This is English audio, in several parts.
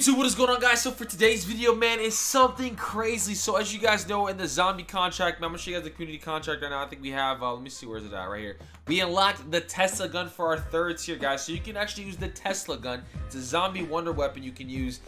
YouTube, what is going on, guys? So for today's video, man, is something crazy. So as you guys know, in the zombie contract, man, I'm gonna show you guys the community contract right now. I think we have let me see, where's it at? Right here. We unlocked the Tesla gun for our third tier, guys. So you can actually use the Tesla gun. It's a zombie wonder weapon you can use.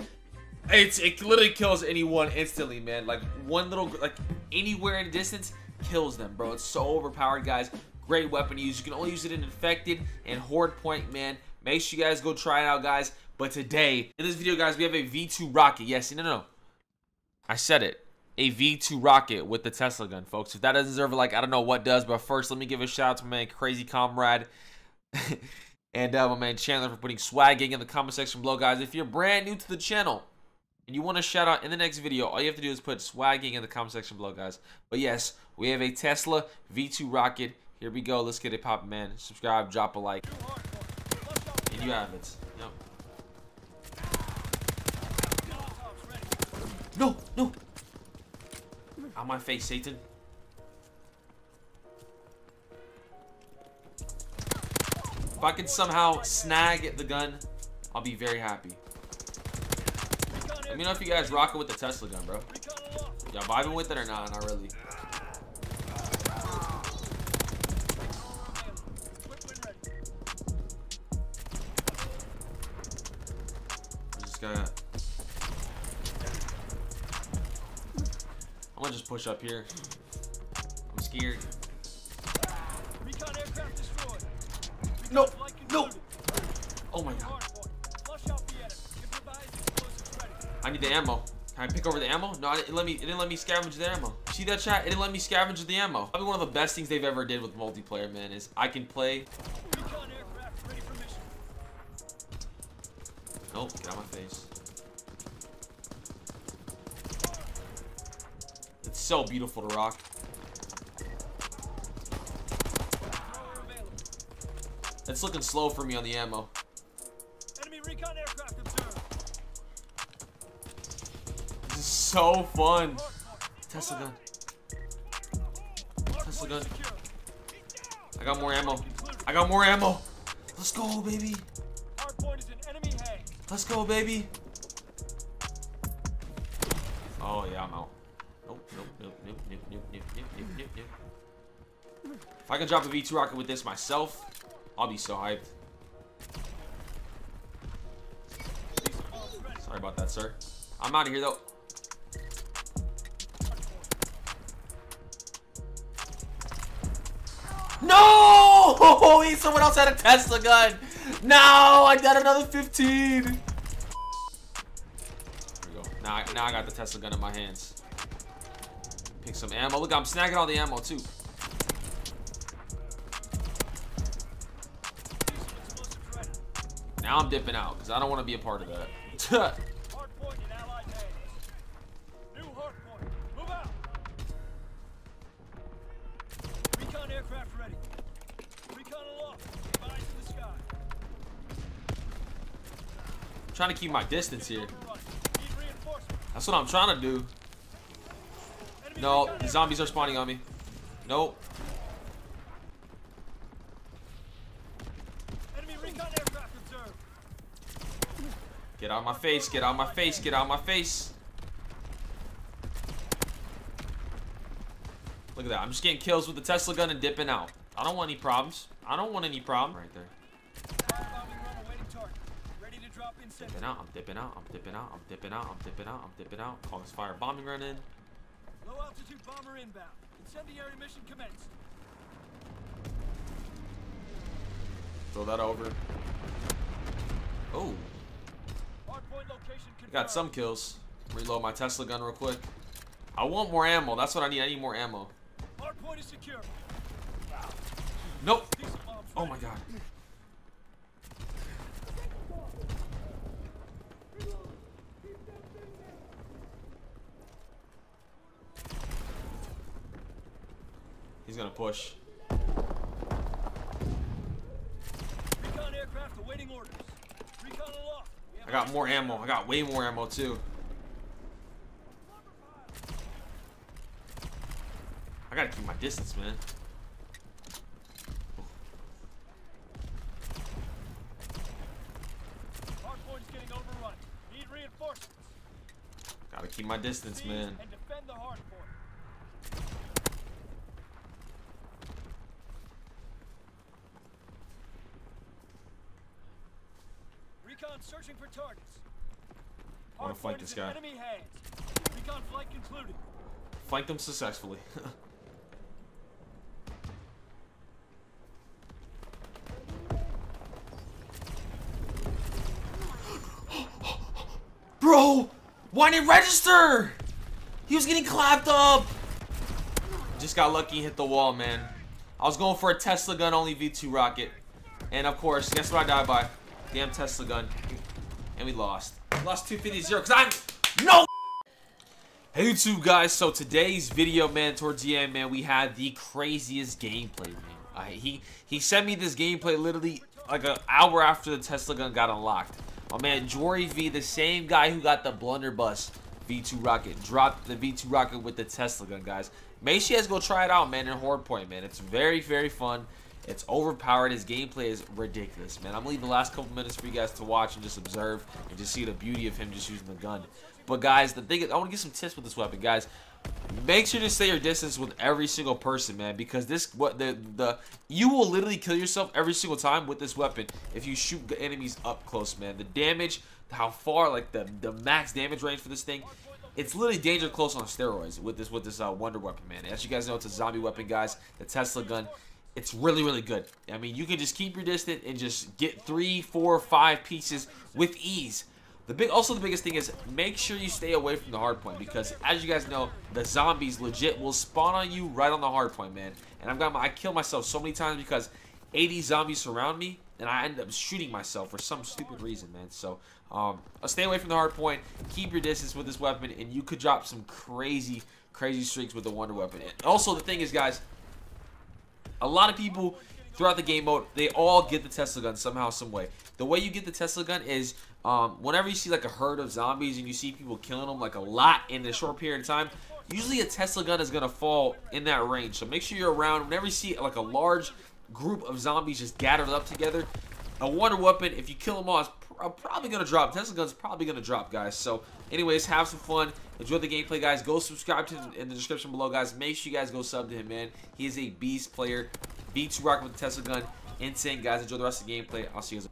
It literally kills anyone instantly, man. Like one little, like anywhere in distance kills them, bro. It's so overpowered, guys. Great weapon to use. You can only use it in infected and horde point, man. Make sure you guys go try it out, guys. But today, in this video, guys, we have a V2 Rocket. Yes, no. I said it. A V2 Rocket with the Tesla gun, folks. If that doesn't deserve it, like, I don't know what does. But first, let me give a shout out to my man, Crazy Comrade. And my man, Chandler, for putting swagging in the comment section below, guys. If you're brand new to the channel and you want to shout out in the next video, all you have to do is put swagging in the comment section below, guys. But yes, we have a Tesla V2 Rocket. Here we go. Let's get it popping, man. Subscribe, drop a like. You have it. No. No. On my face, Satan. If I can somehow snag the gun, I'll be very happy. Let me know if you guys rocking with the Tesla gun, bro. Y'all vibing with it or not? Not really. I'm gonna just push up here. I'm scared. No, no. Oh my god. I need the ammo. Can I pick over the ammo? No, it didn't let me scavenge the ammo. See that, chat? It didn't let me scavenge the ammo. Probably one of the best things they've ever did with multiplayer, man, is I can play. Nope, get out of my face. It's so beautiful to rock. It's looking slow for me on the ammo. Enemy recon aircraft observed. This is so fun. Tesla gun. Tesla gun. I got more ammo. I got more ammo. Let's go, baby. Let's go, baby. Oh, yeah, I'm out. Nope. If I can drop a V2 rocket with this myself, I'll be so hyped. Sorry about that, sir. I'm out of here, though. No! Someone else had a Tesla gun. No, I got another 15. There we go. Now I got the Tesla gun in my hands. Pick some ammo. Look, I'm snagging all the ammo too. Now I'm dipping out because I don't want to be a part of that. Trying to keep my distance here. That's what I'm trying to do. No, the zombies are spawning on me. Nope. Get out of my face, get out of my face, get out of my face. Look at that. I'm just getting kills with the Tesla gun and dipping out. I don't want any problems. I don't want any problem right there. Dipping out, I'm dipping out, I'm dipping out, I'm dipping out, I'm dipping out, I'm dipping out. Call this fire bombing run in. Low altitude bomber inbound. Incendiary mission commenced. Throw that over. Oh. Got some kills. Reload my Tesla gun real quick. I want more ammo. That's what I need. I need more ammo. Hardpoint is secure. Nope. Oh my god. He's gonna push. Recon aircraft awaiting orders. Recon aloft. I got more ammo. I got way more ammo too. I gotta keep my distance, man. Hardpoint's getting overrun. Need reinforcements. my distance, man. Recon searching for targets. I want to fight this guy. Recon flight concluded. Flank them successfully. Bro, why didn't register? He was getting clapped up. Just got lucky and hit the wall, man. I was going for a Tesla gun only V2 rocket. And of course, guess what I died by? Damn Tesla gun. And we lost. Lost 250-0 because I'm no. Hey YouTube guys, so today's video, man, towards the end, man, we had the craziest gameplay, man. He sent me this gameplay literally like an hour after the Tesla gun got unlocked. My man Jory V, the same guy who got the blunderbuss V2 rocket, dropped the V2 rocket with the Tesla gun, guys. Make sure you guys go try it out, man, in Hardpoint, man. It's very, very fun. It's overpowered. His gameplay is ridiculous, man. I'm leaving the last couple minutes for you guys to watch and just observe and just see the beauty of him just using the gun. But guys, the thing is, I want to get some tips with this weapon, guys. Make sure to stay your distance with every single person, man, because this you will literally kill yourself every single time with this weapon if you shoot the enemies up close, man. The damage, how far, like the max damage range for this thing, it's literally danger close on steroids with this wonder weapon, man. As you guys know, it's a zombie weapon, guys. The Tesla gun. It's really, really good. I mean, you can just keep your distance and just get 3, 4, 5 pieces with ease. Also, the biggest thing is make sure you stay away from the hard point because, as you guys know, the zombies legit will spawn on you right on the hard point, man. And I kill myself so many times because 80 zombies surround me, and I end up shooting myself for some stupid reason, man. So, stay away from the hard point. Keep your distance with this weapon, and you could drop some crazy, crazy streaks with the wonder weapon. And also, the thing is, guys, a lot of people throughout the game mode, they all get the Tesla gun somehow, some way. The way you get the Tesla gun is whenever you see like a herd of zombies and you see people killing them like a lot in a short period of time, usually a Tesla gun is going to fall in that range. So make sure you're around. Whenever you see like a large group of zombies just gathered up together, a wonder weapon, if you kill them all, it's probably going to drop. Tesla gun's probably going to drop, guys. So anyways, have some fun. Enjoy the gameplay, guys. Go subscribe to him in the description below, guys. Make sure you guys go sub to him, man. He is a beast player. V2 Rocket with the Tesla gun. Insane, guys. Enjoy the rest of the gameplay. I'll see you guys.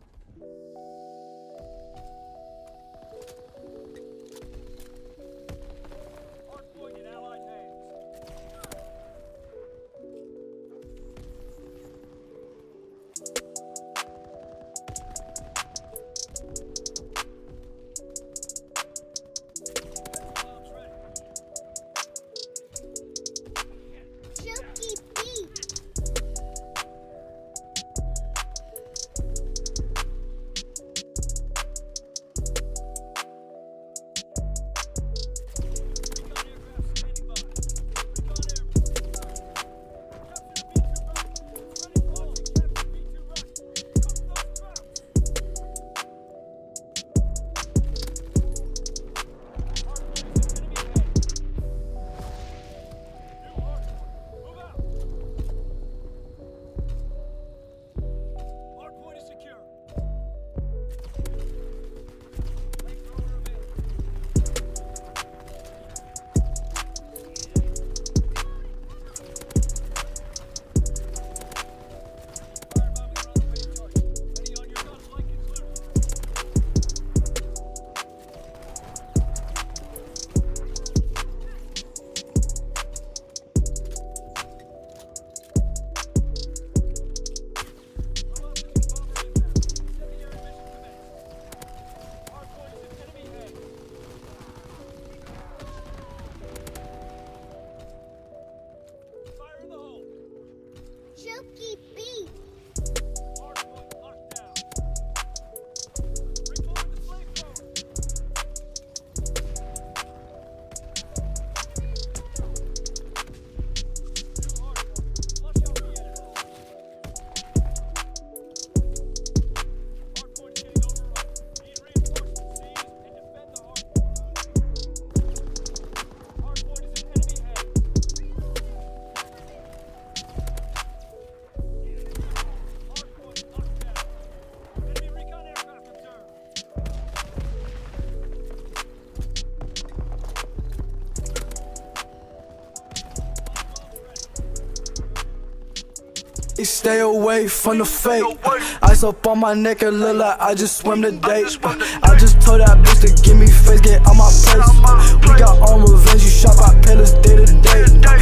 Stay away from the fake. Ice up on my neck and look like I just swim the date. I just told that bitch to give me face, get on my place. We got on revenge, you shot by pillars day to day.